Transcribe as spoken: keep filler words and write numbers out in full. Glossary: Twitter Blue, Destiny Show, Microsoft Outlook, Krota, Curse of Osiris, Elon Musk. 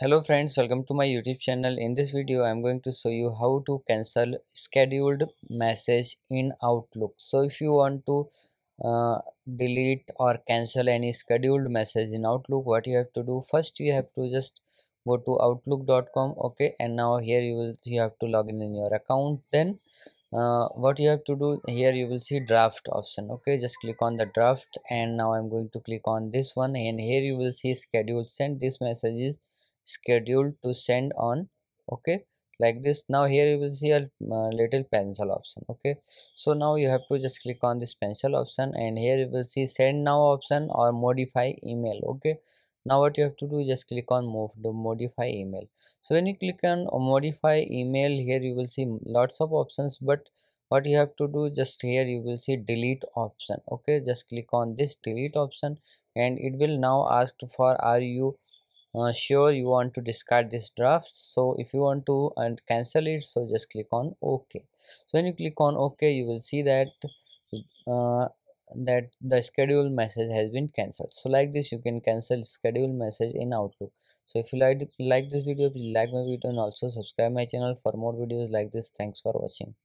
Hello friends, welcome to my YouTube channel. In this video I am going to show you how to cancel scheduled message in Outlook. So if you want to uh, delete or cancel any scheduled message in Outlook, what you have to do, first you have to just go to outlook dot com, okay, and now here you will you have to log in in your account. Then uh, what you have to do, here you will see draft option, okay, just click on the draft, and now I'm going to click on this one, and here you will see scheduled send. This message is scheduled to send on, okay, like this. Now here you will see a uh, little pencil option, okay, so now you have to just click on this pencil option, and here you will see send now option or modify email, okay. Now what you have to do is just click on move to modify email. So when you click on modify email, here you will see lots of options, but what you have to do, just here you will see delete option, okay, just click on this delete option, and it will now ask for are you Uh, sure you want to discard this draft. So if you want to and cancel it, so just click on OK. So when you click on OK, you will see that uh, that the scheduled message has been cancelled. So like this you can cancel scheduled message in Outlook. So if you like like this video, please like my video and also subscribe my channel for more videos like this. Thanks for watching.